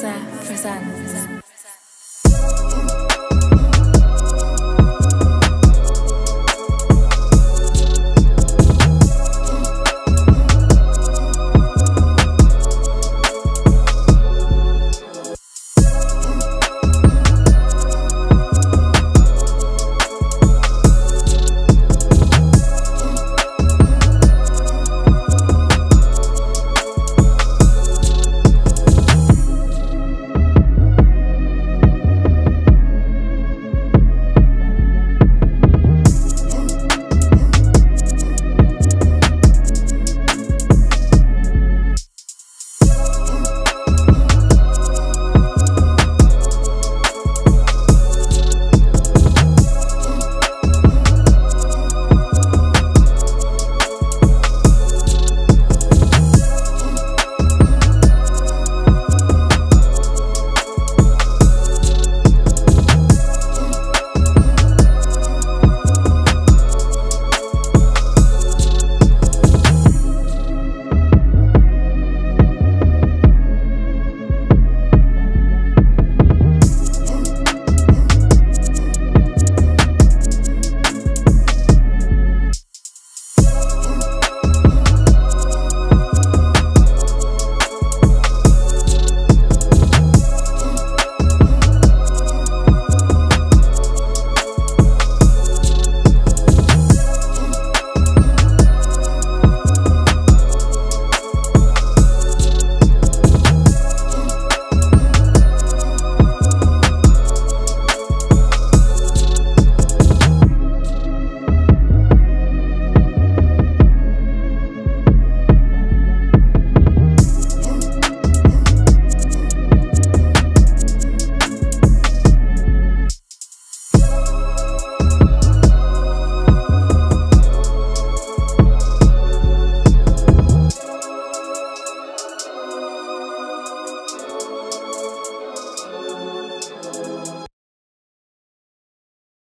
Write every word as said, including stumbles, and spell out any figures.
Plaza, Frazan.